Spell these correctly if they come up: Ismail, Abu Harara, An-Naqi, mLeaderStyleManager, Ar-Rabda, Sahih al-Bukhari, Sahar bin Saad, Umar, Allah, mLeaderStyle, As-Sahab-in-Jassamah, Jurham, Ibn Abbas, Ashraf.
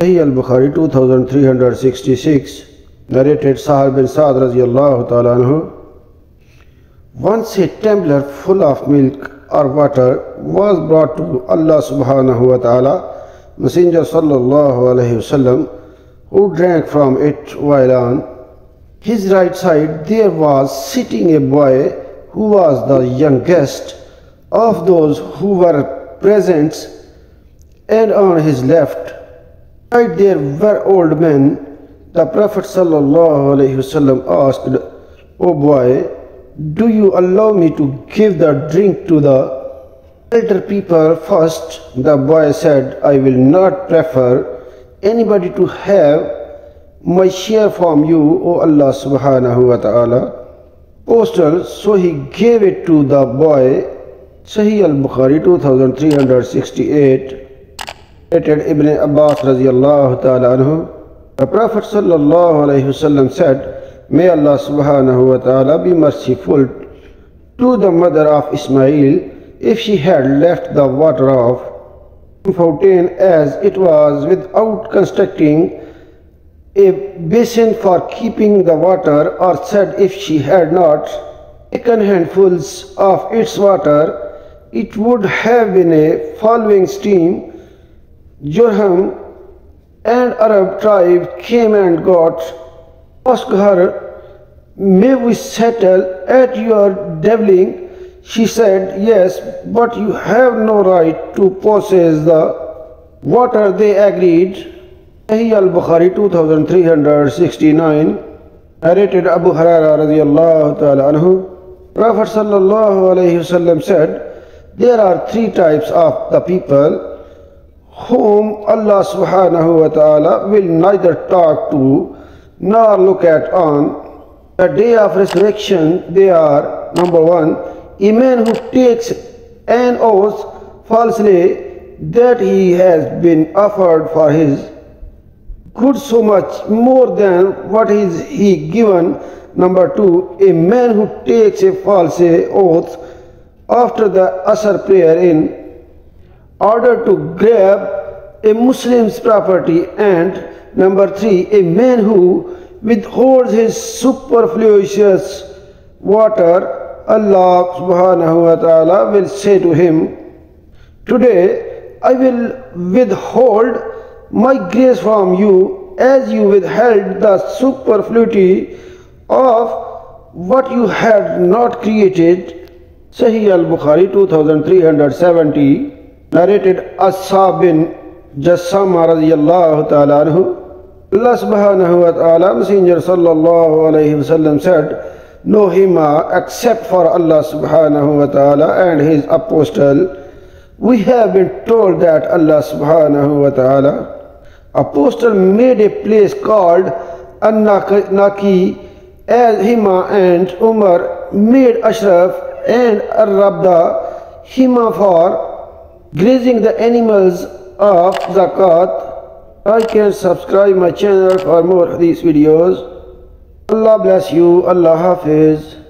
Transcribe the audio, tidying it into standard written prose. Sahih al-Bukhari 2366, narrated Sahar bin Saad radiyallahu ta'ala anhu. Once a tumbler full of milk or water was brought to Allah subhanahu wa ta'ala, Messenger sallallahu alayhi wasallam, who drank from it while on his right side there was sitting a boy who was the youngest of those who were present, and on his left right there were old men. The Prophet sallallahu alayhi wasallam asked, "O boy, do you allow me to give the drink to the elder people first?" The boy said, "I will not prefer anybody to have my share from you, O Allah subhanahu wa ta'ala." Postal, so he gave it to the boy. Sahih al-Bukhari 2368, narrated Ibn Abbas radiyallahu ta'ala anhu. The Prophet sallallahu alayhi wasallam said, "May Allah subhanahu wa ta'ala be merciful to the mother of Ismail. If she had left the water of fountain as it was without constructing a basin for keeping the water, or said if she had not taken handfuls of its water, it would have been a following stream." Jurham, an Arab tribe, came and asked her, "May we settle at your dabbling?" She said, "Yes, but you have no right to possess the water." They agreed. Sahih al-Bukhari 2369, narrated Abu Harara radiyallahu ta'ala anhu. Prophet sallallahu alayhi wasallam said, "There are three types of the people whom Allah subhanahu wa ta'ala will neither talk to nor look at on the day of resurrection. They are, number one, a man who takes an oath falsely that he has been offered for his good so much more than what is he given. Number two, a man who takes a false oath after the Asr prayer in order to grab a Muslim's property. And number three, a man who withholds his superfluous water. Allah subhanahu wa ta'ala will say to him, "Today I will withhold my grace from you as you withheld the superfluity of what you had not created." Sahih al-Bukhari 2370, narrated As-Sahab-in-Jassamah radiyallahu ta'ala anhu. Allah subhanahu wa ta'ala, Messenger sallallahu alayhi wasallam said, "No hima except for Allah subhanahu wa ta'ala and his apostle." We have been told that Allah subhanahu wa ta'ala apostle made a place called An-Naqi, as hima and Umar made Ashraf and Ar-Rabda. Hima for grazing the animals of zakat. I can subscribe my channel for more of these videos. Allah bless you. Allah Hafiz.